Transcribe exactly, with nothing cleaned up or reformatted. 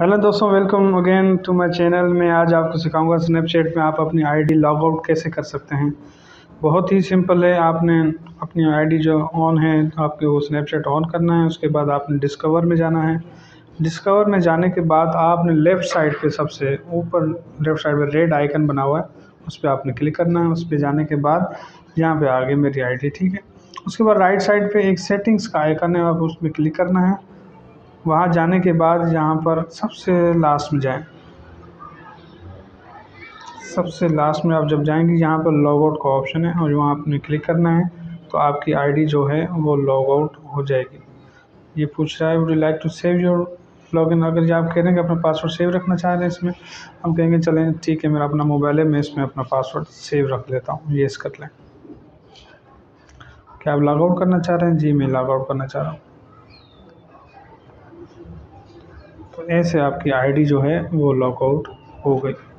Hello दोस्तों, welcome again to my channel. मैं आज आपको सिखाऊंगा स्नैपचैट में आप अपनी आईडी लॉग आउट कैसे कर सकते हैं। बहुत ही सिंपल है। आपने अपनी आईडी जो ऑन है आपके वो स्नैपचैट ऑन करना है। उसके बाद आपने डिस्कवर में जाना है। डिस्कवर में जाने के बाद आपने लेफ़्ट साइड पे सबसे ऊपर लेफ़्ट साइड पर रेड आइकन बना हुआ है, उस पर आपने क्लिक करना है। उस पर जाने के बाद यहाँ पर आ गई मेरी आई डी, ठीक है। उसके बाद राइट साइड पर एक सेटिंग्स का आइकन है, आप उस पर क्लिक करना है। वहाँ जाने के बाद यहाँ पर सबसे लास्ट में जाएं। सबसे लास्ट में आप जब जाएंगे यहाँ पर लॉग आउट का ऑप्शन है और वहाँ आपने क्लिक करना है, तो आपकी आईडी जो है वो लॉग आउट हो जाएगी। ये पूछ रहा है would you like to save your log in. अगर आप कह रहे हैं कि अपना पासवर्ड सेव रखना चाह रहे हैं इसमें, हम कहेंगे चलें ठीक है, मेरा अपना मोबाइल है, मैं इसमें अपना पासवर्ड सेव रख लेता हूँ। येस कर लें। क्या आप लॉग आउट करना चाह रहे हैं? जी मैं लॉग आउट करना चाह रहा हूँ। तो ऐसे आपकी आईडी जो है वो लॉग आउट हो गई।